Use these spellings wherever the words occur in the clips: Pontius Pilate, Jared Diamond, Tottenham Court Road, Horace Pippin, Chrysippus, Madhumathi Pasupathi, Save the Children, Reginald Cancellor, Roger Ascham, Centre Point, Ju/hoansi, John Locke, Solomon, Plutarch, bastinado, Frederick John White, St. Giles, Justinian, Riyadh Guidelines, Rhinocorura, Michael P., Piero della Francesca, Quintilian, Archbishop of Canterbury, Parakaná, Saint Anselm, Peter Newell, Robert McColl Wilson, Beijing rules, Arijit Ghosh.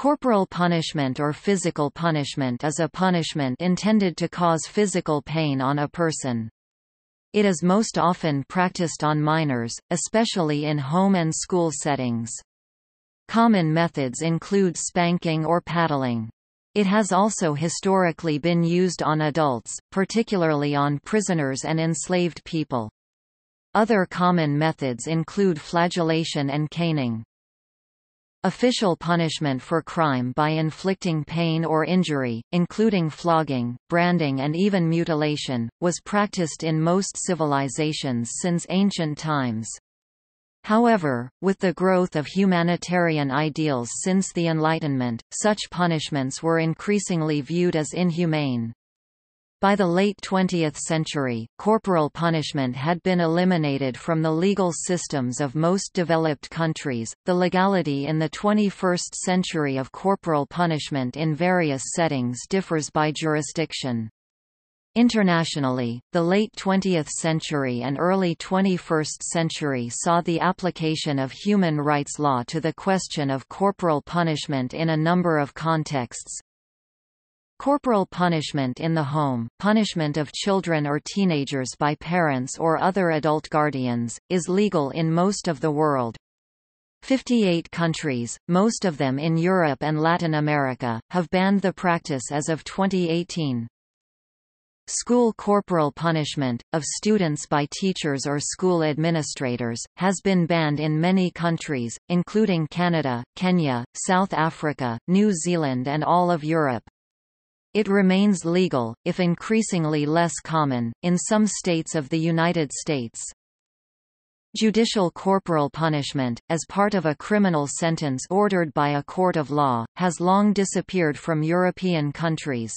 Corporal punishment or physical punishment is a punishment intended to cause physical pain on a person. It is most often practiced on minors, especially in home and school settings. Common methods include spanking or paddling. It has also historically been used on adults, particularly on prisoners and enslaved people. Other common methods include flagellation and caning. Official punishment for crime by inflicting pain or injury, including flogging, branding and even mutilation, was practiced in most civilizations since ancient times. However, with the growth of humanitarian ideals since the Enlightenment, such punishments were increasingly viewed as inhumane. By the late 20th century, corporal punishment had been eliminated from the legal systems of most developed countries. The legality in the 21st century of corporal punishment in various settings differs by jurisdiction. Internationally, the late 20th century and early 21st century saw the application of human rights law to the question of corporal punishment in a number of contexts. Corporal punishment in the home, punishment of children or teenagers by parents or other adult guardians, is legal in most of the world. 58 countries, most of them in Europe and Latin America, have banned the practice as of 2018. School corporal punishment, of students by teachers or school administrators, has been banned in many countries, including Canada, Kenya, South Africa, New Zealand and all of Europe. It remains legal, if increasingly less common, in some states of the United States. Judicial corporal punishment, as part of a criminal sentence ordered by a court of law, has long disappeared from European countries.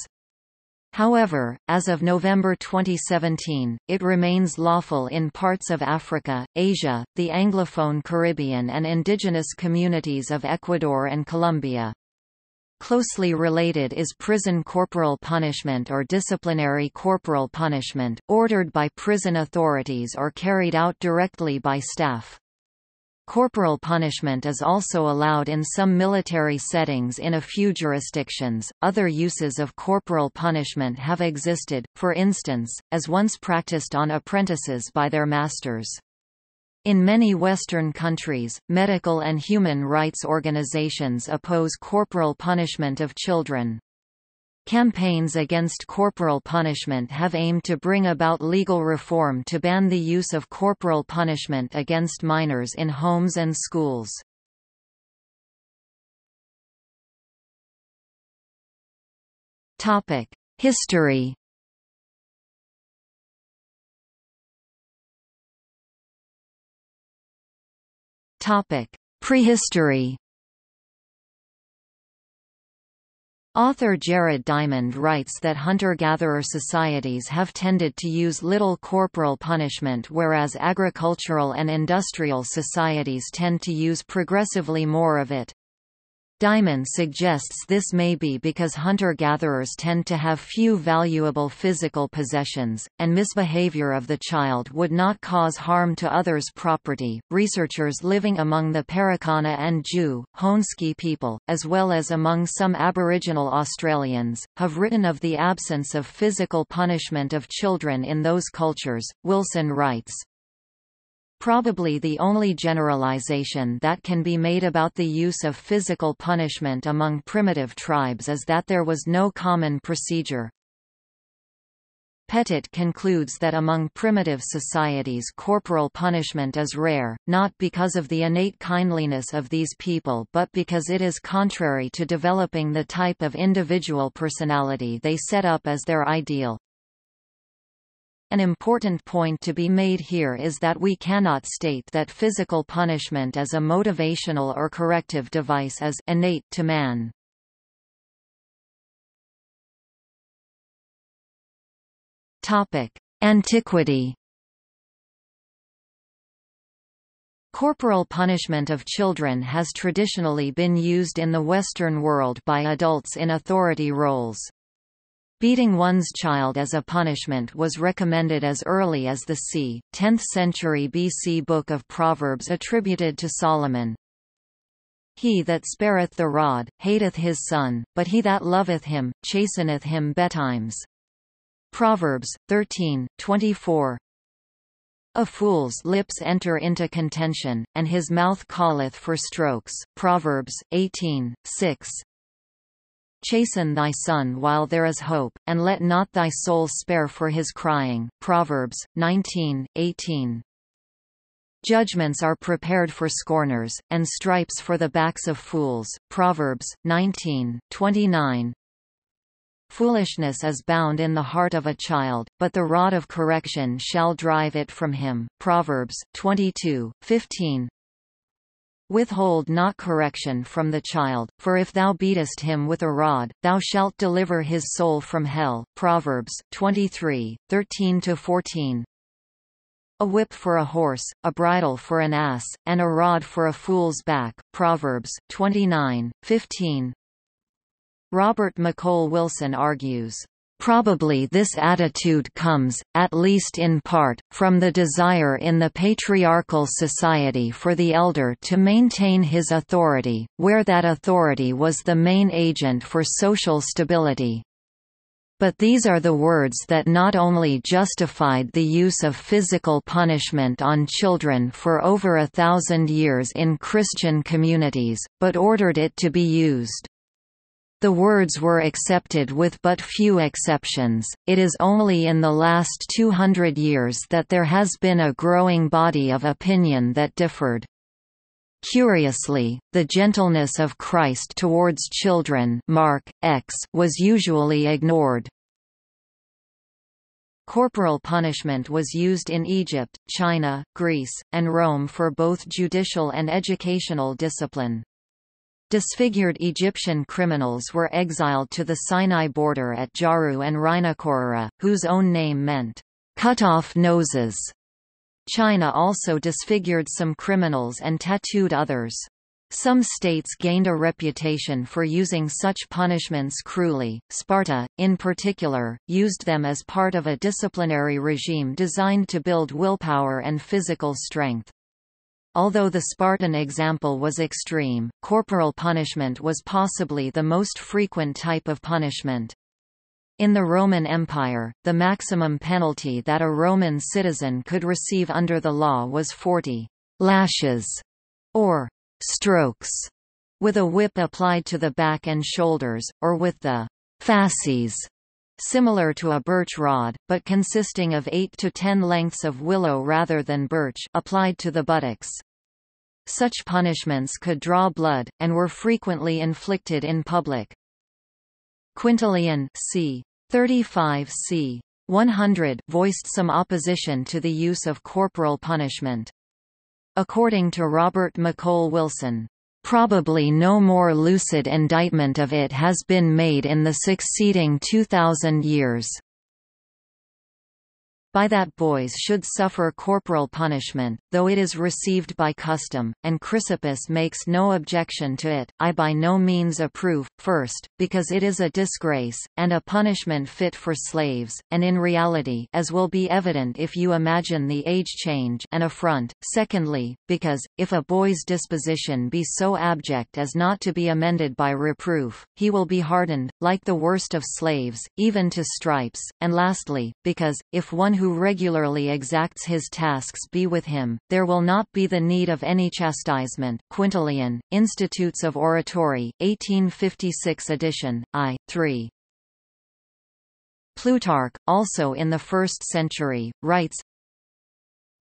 However, as of November 2017, it remains lawful in parts of Africa, Asia, the Anglophone Caribbean and indigenous communities of Ecuador and Colombia. Closely related is prison corporal punishment or disciplinary corporal punishment, ordered by prison authorities or carried out directly by staff. Corporal punishment is also allowed in some military settings in a few jurisdictions. Other uses of corporal punishment have existed, for instance, as once practiced on apprentices by their masters. In many Western countries, medical and human rights organizations oppose corporal punishment of children. Campaigns against corporal punishment have aimed to bring about legal reform to ban the use of corporal punishment against minors in homes and schools. Topic: History. Topic: Prehistory. Author Jared Diamond writes that hunter-gatherer societies have tended to use little corporal punishment, whereas agricultural and industrial societies tend to use progressively more of it. Diamond suggests this may be because hunter-gatherers tend to have few valuable physical possessions, and misbehavior of the child would not cause harm to others' property. Researchers living among the Parakaná and Ju/hoansi people, as well as among some Aboriginal Australians, have written of the absence of physical punishment of children in those cultures. Wilson writes, "Probably the only generalization that can be made about the use of physical punishment among primitive tribes is that there was no common procedure." Pettit concludes that among primitive societies corporal punishment is rare, not because of the innate kindliness of these people but because it is contrary to developing the type of individual personality they set up as their ideal. An important point to be made here is that we cannot state that physical punishment as a motivational or corrective device is innate to man. Topic: Antiquity. Corporal punishment of children has traditionally been used in the Western world by adults in authority roles. Beating one's child as a punishment was recommended as early as the c. 10th century BC Book of Proverbs attributed to Solomon. He that spareth the rod, hateth his son, but he that loveth him, chasteneth him betimes. Proverbs 13:24. A fool's lips enter into contention, and his mouth calleth for strokes. Proverbs 18:6. Chasten thy son while there is hope, and let not thy soul spare for his crying. Proverbs 19:18. Judgments are prepared for scorners, and stripes for the backs of fools. Proverbs 19:29. Foolishness is bound in the heart of a child, but the rod of correction shall drive it from him. Proverbs 22:15. Withhold not correction from the child, for if thou beatest him with a rod, thou shalt deliver his soul from hell. Proverbs 23:13-14. A whip for a horse, a bridle for an ass, and a rod for a fool's back. Proverbs 29:15. Robert McColl Wilson argues, "Probably this attitude comes, at least in part, from the desire in the patriarchal society for the elder to maintain his authority, where that authority was the main agent for social stability." But these are the words that not only justified the use of physical punishment on children for over 1,000 years in Christian communities, but ordered it to be used. The words were accepted with but few exceptions. It is only in the last 200 years that there has been a growing body of opinion that differed. Curiously, the gentleness of Christ towards children, Mark X, was usually ignored. Corporal punishment was used in Egypt, China, Greece, and Rome for both judicial and educational discipline. Disfigured Egyptian criminals were exiled to the Sinai border at Jaru and Rhinocorura, whose own name meant, "cut-off noses." China also disfigured some criminals and tattooed others. Some states gained a reputation for using such punishments cruelly. Sparta, in particular, used them as part of a disciplinary regime designed to build willpower and physical strength. Although the Spartan example was extreme, corporal punishment was possibly the most frequent type of punishment. In the Roman Empire, the maximum penalty that a Roman citizen could receive under the law was 40 lashes, or strokes, with a whip applied to the back and shoulders, or with the fasces, similar to a birch rod, but consisting of 8 to 10 lengths of willow rather than birch, applied to the buttocks. Such punishments could draw blood, and were frequently inflicted in public. Quintilian c. 35 c. 100 voiced some opposition to the use of corporal punishment. According to Robert McColl Wilson, "Probably no more lucid indictment of it has been made in the succeeding 2,000 years." By that boys should suffer corporal punishment, though it is received by custom, and Chrysippus makes no objection to it, I by no means approve, first, because it is a disgrace, and a punishment fit for slaves, and in reality, as will be evident if you imagine the age change, an affront, secondly, because, if a boy's disposition be so abject as not to be amended by reproof, he will be hardened, like the worst of slaves, even to stripes, and lastly, because, if one who regularly exacts his tasks be with him, there will not be the need of any chastisement. Quintilian, Institutes of Oratory, 1856 edition, I. 3. Plutarch, also in the 1st century, writes,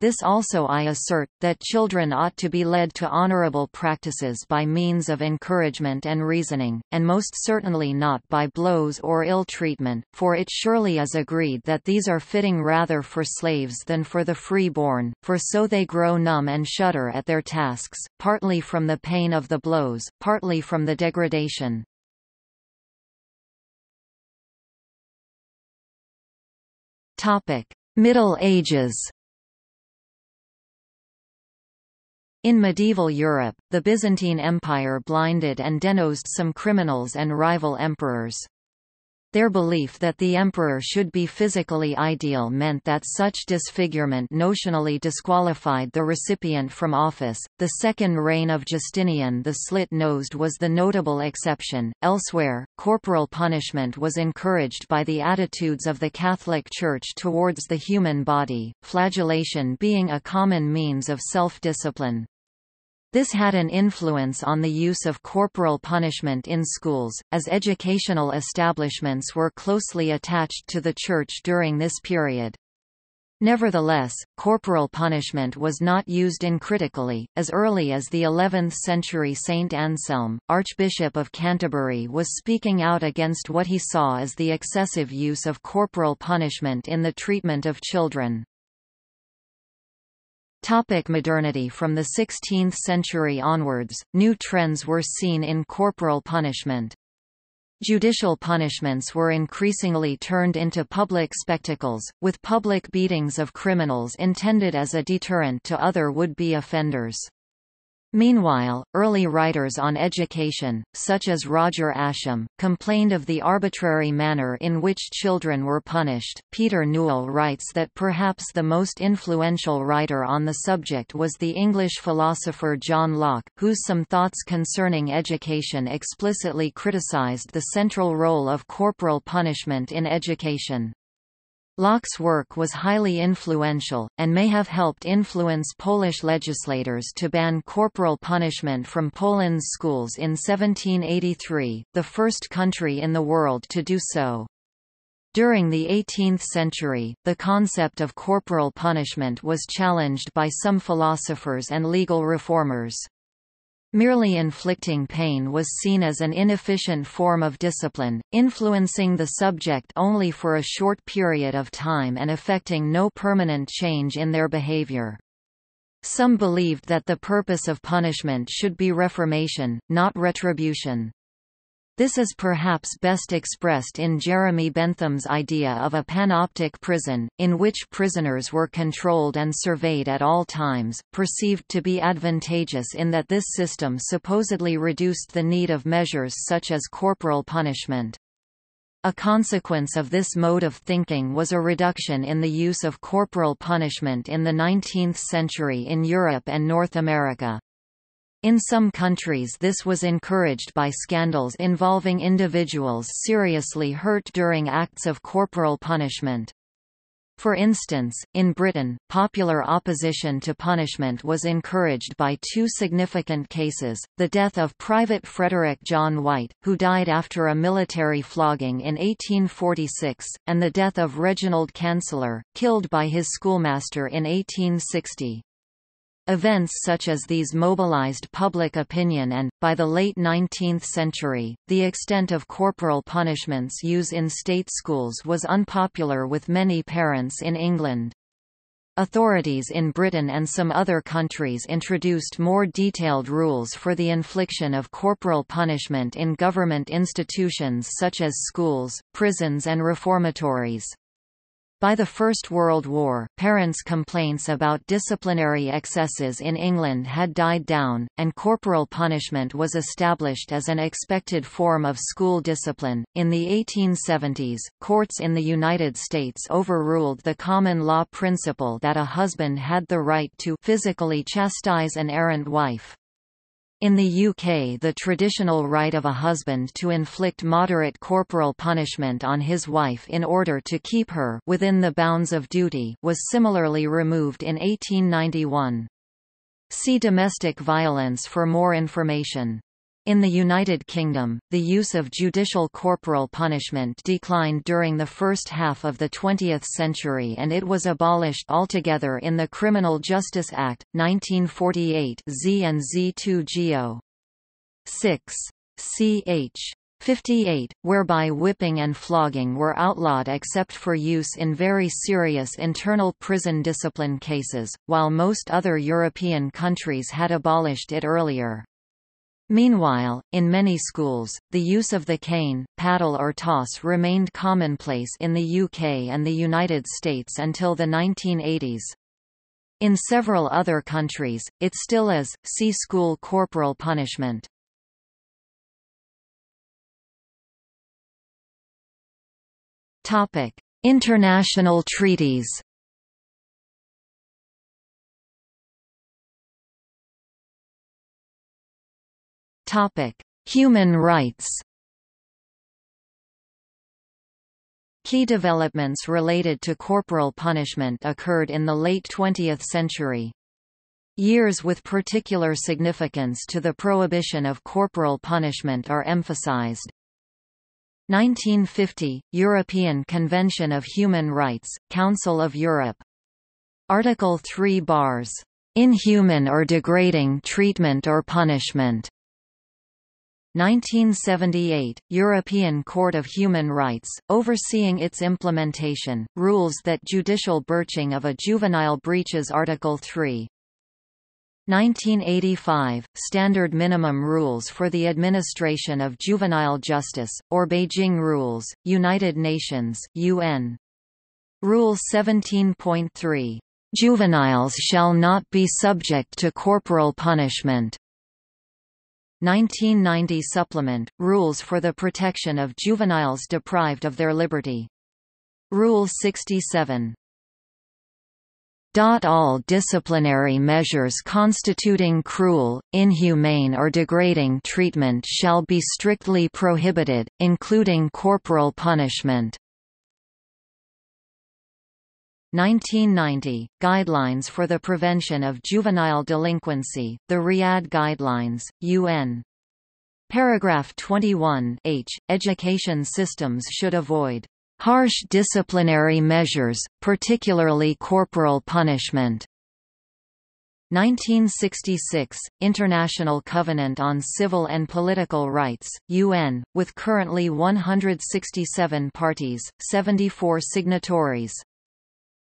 "This also I assert, that children ought to be led to honorable practices by means of encouragement and reasoning, and most certainly not by blows or ill treatment, for it surely is agreed that these are fitting rather for slaves than for the free-born, for so they grow numb and shudder at their tasks, partly from the pain of the blows, partly from the degradation." Middle Ages. In medieval Europe, the Byzantine Empire blinded and denosed some criminals and rival emperors. Their belief that the emperor should be physically ideal meant that such disfigurement notionally disqualified the recipient from office. The second reign of Justinian the Slit-Nosed was the notable exception. Elsewhere, corporal punishment was encouraged by the attitudes of the Catholic Church towards the human body, flagellation being a common means of self-discipline. This had an influence on the use of corporal punishment in schools, as educational establishments were closely attached to the Church during this period. Nevertheless, corporal punishment was not used uncritically. As early as the 11th century, Saint Anselm, Archbishop of Canterbury, was speaking out against what he saw as the excessive use of corporal punishment in the treatment of children. Topic: modernity. From the 16th century onwards, new trends were seen in corporal punishment. Judicial punishments were increasingly turned into public spectacles, with public beatings of criminals intended as a deterrent to other would-be offenders. Meanwhile, early writers on education, such as Roger Ascham, complained of the arbitrary manner in which children were punished. Peter Newell writes that perhaps the most influential writer on the subject was the English philosopher John Locke, whose Some Thoughts Concerning Education explicitly criticized the central role of corporal punishment in education. Locke's work was highly influential, and may have helped influence Polish legislators to ban corporal punishment from Poland's schools in 1783, the first country in the world to do so. During the 18th century, the concept of corporal punishment was challenged by some philosophers and legal reformers. Merely inflicting pain was seen as an inefficient form of discipline, influencing the subject only for a short period of time and effecting no permanent change in their behavior. Some believed that the purpose of punishment should be reformation, not retribution. This is perhaps best expressed in Jeremy Bentham's idea of a panoptic prison, in which prisoners were controlled and surveyed at all times, perceived to be advantageous in that this system supposedly reduced the need of measures such as corporal punishment. A consequence of this mode of thinking was a reduction in the use of corporal punishment in the 19th century in Europe and North America. In some countries this was encouraged by scandals involving individuals seriously hurt during acts of corporal punishment. For instance, in Britain, popular opposition to punishment was encouraged by two significant cases, the death of Private Frederick John White, who died after a military flogging in 1846, and the death of Reginald Cancellor, killed by his schoolmaster in 1860. Events such as these mobilized public opinion and, by the late 19th century, the extent of corporal punishment's use in state schools was unpopular with many parents in England. Authorities in Britain and some other countries introduced more detailed rules for the infliction of corporal punishment in government institutions such as schools, prisons and reformatories. By the First World War, parents' complaints about disciplinary excesses in England had died down, and corporal punishment was established as an expected form of school discipline. In the 1870s, courts in the United States overruled the common law principle that a husband had the right to physically chastise an errant wife. In the UK, the traditional right of a husband to inflict moderate corporal punishment on his wife in order to keep her within the bounds of duty was similarly removed in 1891. See domestic violence for more information. In the United Kingdom, the use of judicial corporal punishment declined during the first half of the 20th century and it was abolished altogether in the Criminal Justice Act, 1948 Z and Z2GO. 6. Ch. 58, whereby whipping and flogging were outlawed except for use in very serious internal prison discipline cases, while most other European countries had abolished it earlier. Meanwhile, in many schools, the use of the cane, paddle or toss remained commonplace in the UK and the United States until the 1980s. In several other countries, it still is. See school corporal punishment. Topic: International treaties. Topic: Human rights. Key developments related to corporal punishment occurred in the late 20th century. Years with particular significance to the prohibition of corporal punishment are emphasized. 1950 – European Convention of Human Rights, Council of Europe. Article 3 bars, "...inhuman or degrading treatment or punishment." 1978 – European Court of Human Rights, overseeing its implementation, rules that judicial birching of a juvenile breaches Article 3. 1985 – Standard Minimum Rules for the Administration of Juvenile Justice, or Beijing Rules, United Nations UN. Rule 17.3. "Juveniles shall not be subject to corporal punishment." 1990 Supplement – Rules for the Protection of Juveniles Deprived of Their Liberty. Rule 67. All disciplinary measures constituting cruel, inhumane or degrading treatment shall be strictly prohibited, including corporal punishment. 1990 – Guidelines for the Prevention of Juvenile Delinquency, the Riyadh Guidelines, UN. Paragraph 21 H. Education systems should avoid harsh disciplinary measures, particularly corporal punishment. 1966 – International Covenant on Civil and Political Rights, UN, with currently 167 parties, 74 signatories.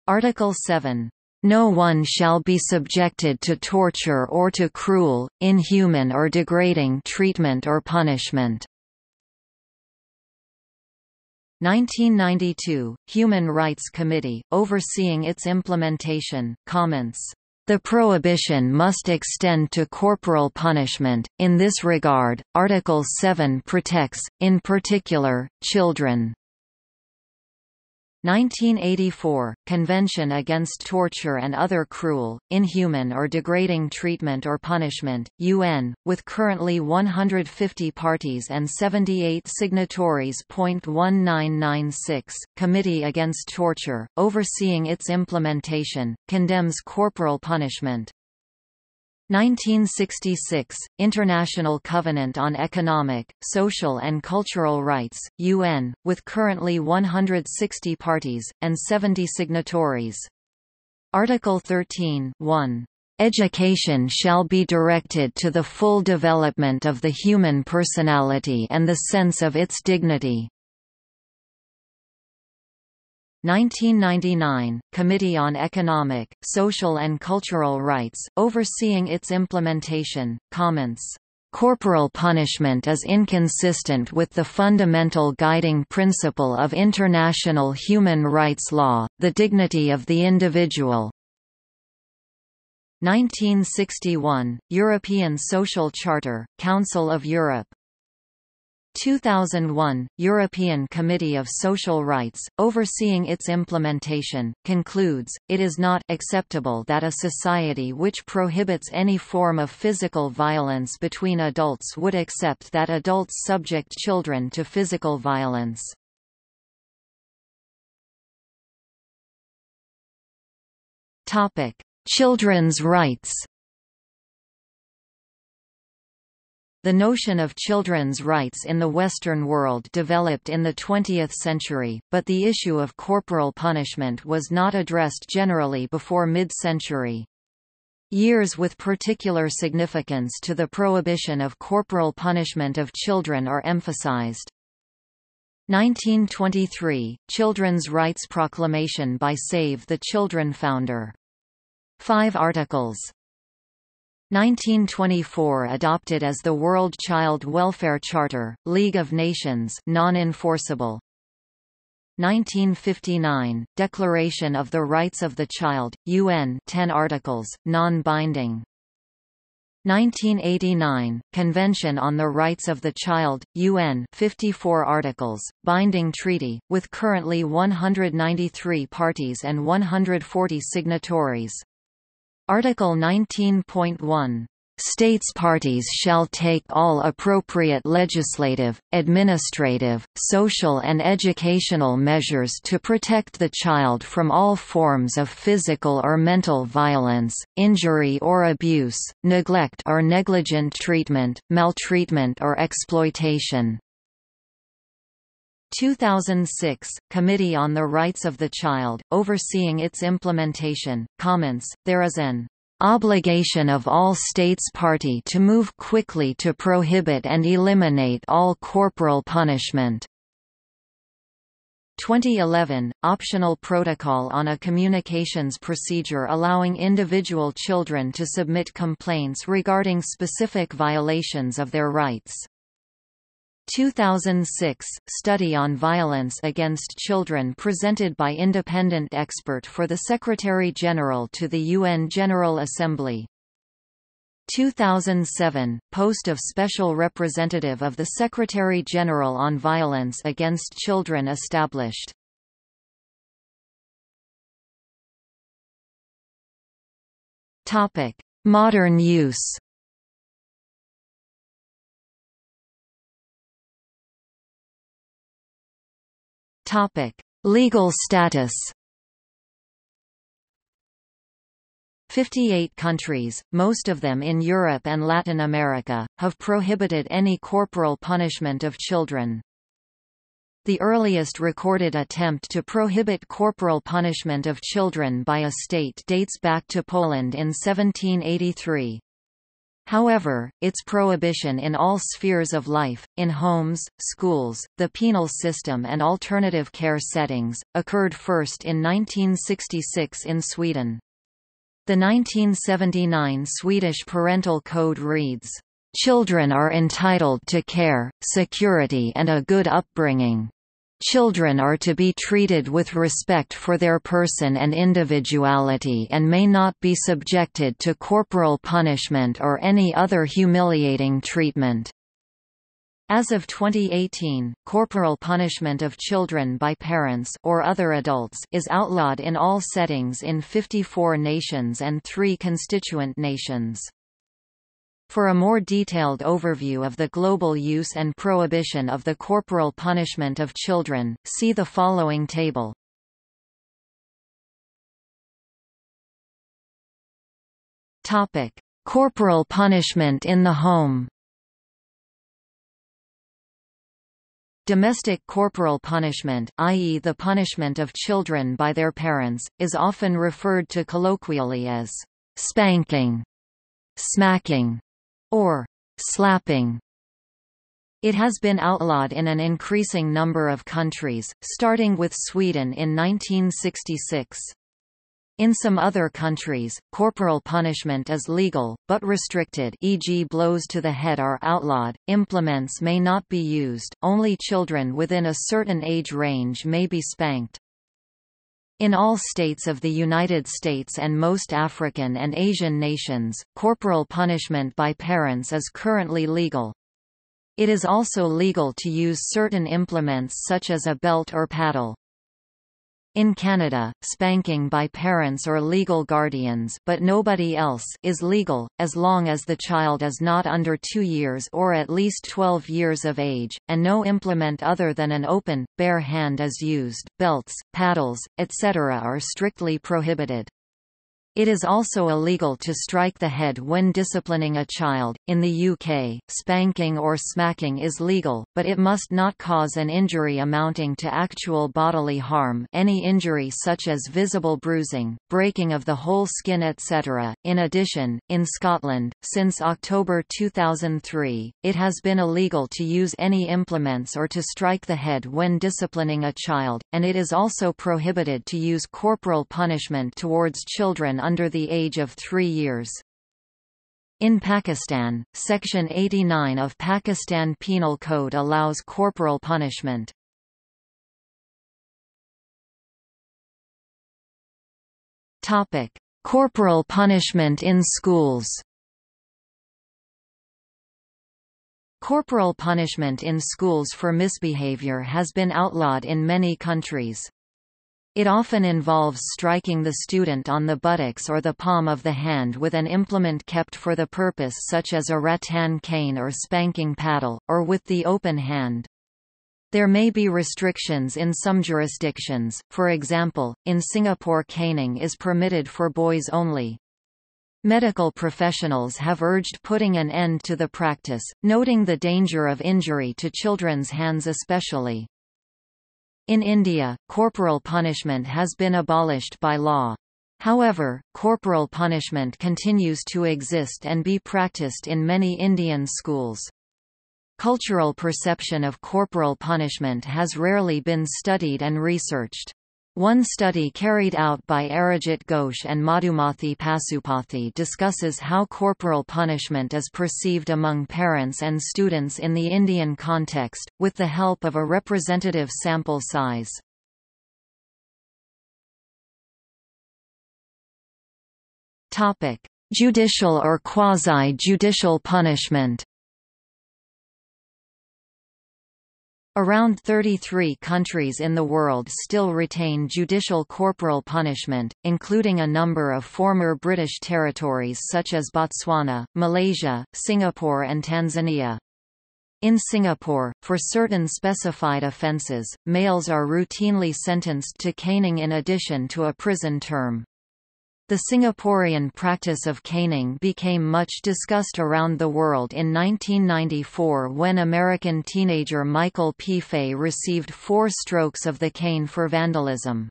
Article 7. No one shall be subjected to torture or to cruel, inhuman or degrading treatment or punishment. 1992, Human Rights Committee, overseeing its implementation, comments, "The prohibition must extend to corporal punishment. In this regard, Article 7 protects, in particular, children." 1984 – Convention Against Torture and Other Cruel, Inhuman or Degrading Treatment or Punishment, UN, with currently 150 parties and 78 signatories. 1996 – Committee Against Torture, overseeing its implementation, condemns corporal punishment. 1966 – International Covenant on Economic, Social and Cultural Rights, UN, with currently 160 parties, and 70 signatories. Article 13 (1). Education shall be directed to the full development of the human personality and the sense of its dignity. 1999 – Committee on Economic, Social and Cultural Rights, overseeing its implementation, comments, "Corporal punishment is inconsistent with the fundamental guiding principle of international human rights law, the dignity of the individual." 1961 – European Social Charter, Council of Europe. 2001 – European Committee of Social Rights, overseeing its implementation, concludes, it is not acceptable that a society which prohibits any form of physical violence between adults would accept that adults subject children to physical violence. Topic: Children's rights. The notion of children's rights in the Western world developed in the 20th century, but the issue of corporal punishment was not addressed generally before mid-century. Years with particular significance to the prohibition of corporal punishment of children are emphasized. 1923 – Children's Rights Proclamation by Save the Children founder. 5 articles. 1924 adopted as the World Child Welfare Charter, League of Nations, non-enforceable. 1959 Declaration of the Rights of the Child, UN, 10 articles, non-binding. 1989, Convention on the Rights of the Child, UN 54 articles, binding treaty, with currently 193 parties and 140 signatories. Article 19.1. States parties shall take all appropriate legislative, administrative, social and educational measures to protect the child from all forms of physical or mental violence, injury or abuse, neglect or negligent treatment, maltreatment or exploitation. 2006, Committee on the Rights of the Child, overseeing its implementation, comments, there is an obligation of all states party to move quickly to prohibit and eliminate all corporal punishment. 2011, Optional Protocol on a Communications Procedure allowing individual children to submit complaints regarding specific violations of their rights. 2006, Study on Violence Against Children presented by independent expert for the Secretary-General to the UN General Assembly. 2007, Post of Special Representative of the Secretary-General on Violence Against Children established. Modern use. Legal status. 58 countries, most of them in Europe and Latin America, have prohibited any corporal punishment of children. The earliest recorded attempt to prohibit corporal punishment of children by a state dates back to Poland in 1783. However, its prohibition in all spheres of life, in homes, schools, the penal system and alternative care settings, occurred first in 1966 in Sweden. The 1979 Swedish Parental Code reads, "Children are entitled to care, security and a good upbringing. Children are to be treated with respect for their person and individuality and may not be subjected to corporal punishment or any other humiliating treatment." As of 2018, corporal punishment of children by parents or other adults is outlawed in all settings in 54 nations and 3 constituent nations. For a more detailed overview of the global use and prohibition of the corporal punishment of children, see the following table. Topic: Corporal punishment in the home. Domestic corporal punishment, i.e. the punishment of children by their parents, is often referred to colloquially as spanking, smacking, or slapping. It has been outlawed in an increasing number of countries, starting with Sweden in 1966. In some other countries, corporal punishment is legal, but restricted, e.g. blows to the head are outlawed, implements may not be used, only children within a certain age range may be spanked. In all states of the United States and most African and Asian nations, corporal punishment by parents is currently legal. It is also legal to use certain implements such as a belt or paddle. In Canada, spanking by parents or legal guardians, but nobody else, is legal, as long as the child is not under 2 years or at least 12 years of age, and no implement other than an open, bare hand is used. Belts, paddles, etc. are strictly prohibited. It is also illegal to strike the head when disciplining a child. In the UK, spanking or smacking is legal, but it must not cause an injury amounting to actual bodily harm, any injury such as visible bruising, breaking of the whole skin, etc. In addition, in Scotland, since October 2003, it has been illegal to use any implements or to strike the head when disciplining a child, and it is also prohibited to use corporal punishment towards children under the age of 3 years. In Pakistan, Section 89 of Pakistan Penal Code allows corporal punishment. Corporal punishment in schools. Corporal punishment in schools for misbehavior has been outlawed in many countries. It often involves striking the student on the buttocks or the palm of the hand with an implement kept for the purpose, such as a rattan cane or spanking paddle, or with the open hand. There may be restrictions in some jurisdictions, for example, in Singapore caning is permitted for boys only. Medical professionals have urged putting an end to the practice, noting the danger of injury to children's hands especially. In India, corporal punishment has been abolished by law. However, corporal punishment continues to exist and be practiced in many Indian schools. Cultural perception of corporal punishment has rarely been studied and researched. One study carried out by Arijit Ghosh and Madhumathi Pasupathi discusses how corporal punishment is perceived among parents and students in the Indian context, with the help of a representative sample size. Judicial or quasi-judicial punishment. Around 33 countries in the world still retain judicial corporal punishment, including a number of former British territories such as Botswana, Malaysia, Singapore and Tanzania. In Singapore, for certain specified offences, males are routinely sentenced to caning in addition to a prison term. The Singaporean practice of caning became much discussed around the world in 1994 when American teenager Michael P. received 4 strokes of the cane for vandalism.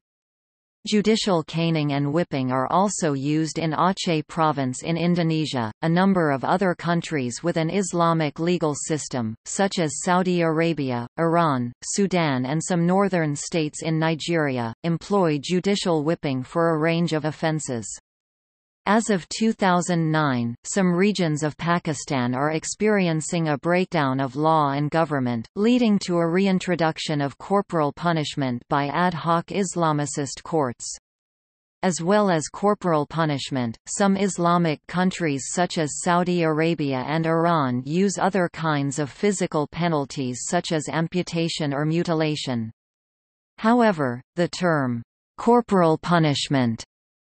Judicial caning and whipping are also used in Aceh province in Indonesia. A number of other countries with an Islamic legal system, such as Saudi Arabia, Iran, Sudan, and some northern states in Nigeria, employ judicial whipping for a range of offenses. As of 2009, some regions of Pakistan are experiencing a breakdown of law and government, leading to a reintroduction of corporal punishment by ad hoc Islamicist courts. As well as corporal punishment, some Islamic countries such as Saudi Arabia and Iran use other kinds of physical penalties such as amputation or mutilation. However, the term, "corporal punishment,"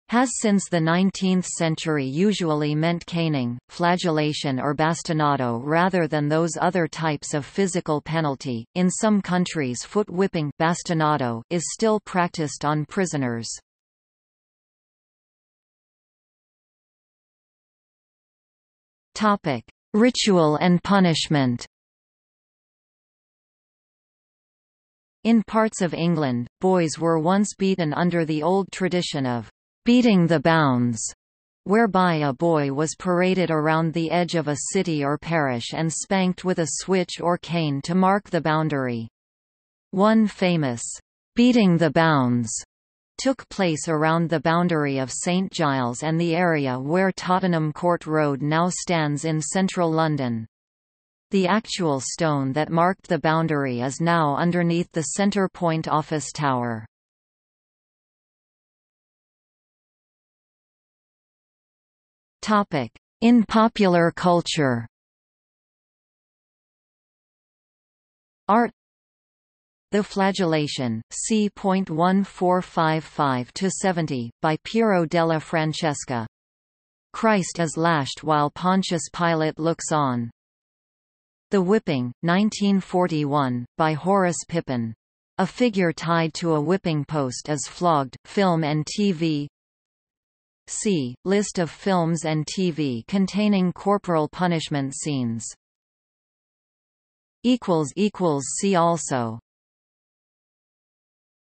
has since the 19th century usually meant caning, flagellation or bastinado rather than those other types of physical penalty. In some countries, foot whipping bastinado is still practiced on prisoners. Topic: Ritual and punishment. In parts of England, boys were once beaten under the old tradition of beating the bounds, whereby a boy was paraded around the edge of a city or parish and spanked with a switch or cane to mark the boundary. One famous beating the bounds took place around the boundary of St. Giles and the area where Tottenham Court Road now stands in central London. The actual stone that marked the boundary is now underneath the Centre Point office tower. In popular culture, art. The Flagellation, c. 1455–70, by Piero della Francesca. Christ is lashed while Pontius Pilate looks on. The Whipping, 1941, by Horace Pippin. A figure tied to a whipping post is flogged. Film and TV. See, list of films and TV containing corporal punishment scenes. == See also